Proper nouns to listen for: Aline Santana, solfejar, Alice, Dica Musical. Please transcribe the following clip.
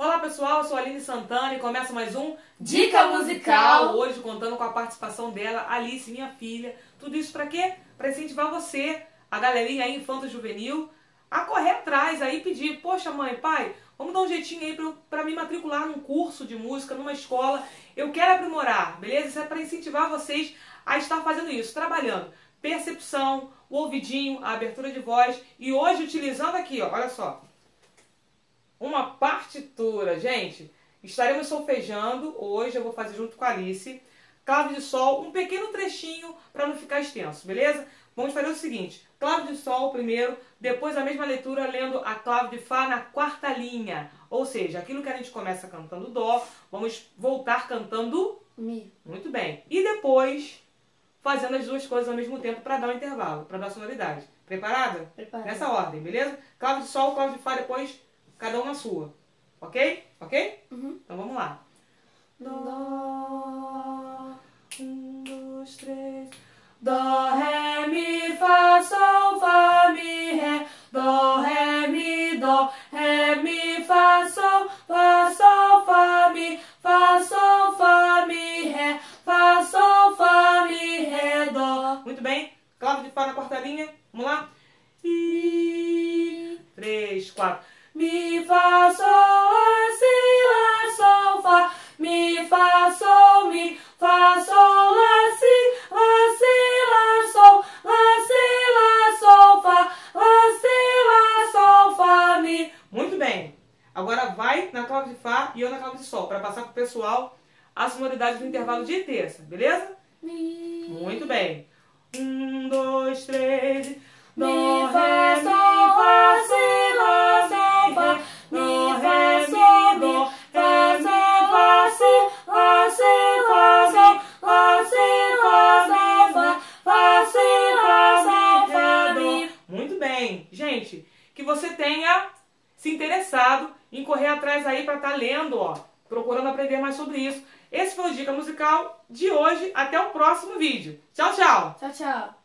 Olá pessoal, eu sou a Aline Santana e começa mais um Dica Musical. Hoje contando com a participação dela, Alice, minha filha. Tudo isso pra quê? Pra incentivar você, a galerinha aí, infanto-juvenil, a correr atrás aí e pedir: poxa mãe, pai, vamos dar um jeitinho aí pra me matricular num curso de música, numa escola. Eu quero aprimorar, beleza? Isso é pra incentivar vocês a estar fazendo isso, trabalhando percepção, o ouvidinho, a abertura de voz. E hoje utilizando aqui, ó, olha só, uma partitura, gente. Estaremos solfejando hoje, eu vou fazer junto com a Alice, clave de sol, um pequeno trechinho para não ficar extenso, beleza? Vamos fazer o seguinte: clave de sol primeiro, depois a mesma leitura lendo a clave de fá na quarta linha. Ou seja, aquilo que a gente começa cantando dó, vamos voltar cantando mi. Muito bem. E depois fazendo as duas coisas ao mesmo tempo para dar um intervalo, para dar sonoridade. Preparada? Preparada. Nessa ordem, beleza? Clave de sol, clave de fá, depois cada uma sua. Ok? Ok? Uhum. Então vamos lá. Dó. 1, 2, 3. Dó, ré, mi, fá, sol, fá, mi, ré. Dó, ré, mi, fá, sol, fá, sol, fá, mi, fá, sol, fá, mi, ré. Fá, sol, fá, mi, ré, dó. Muito bem. Clave de fá na quarta linha. Vamos lá. 3, 4. Mi, fá, sol, lá, si, lá, sol, fá. Mi, fá, sol, mi, fá, sol, lá, si, lá, si, lá, sol, lá, si, lá, sol, fá, lá, si, lá, sol, fá, mi. Muito bem. Agora vai na clave de fá e eu na clave de sol, para passar pro pessoal a sonoridade do intervalo de terça, beleza? Mi. Muito bem. 1, 2, 3. Dó, ré, mi, fá, si, lá, sol. Mi, ré, sol, mi, ré, sol, fá, si, lá, si, fá, sol, lá, si, fá, sol, fá, fá, si, fá, sol, fá, mi. Muito bem, gente, que você tenha se interessado em correr atrás aí para estar lendo, ó, procurando aprender mais sobre isso. Esse foi o Dica Musical de hoje, até o próximo vídeo. Tchau, tchau. Tchau, tchau.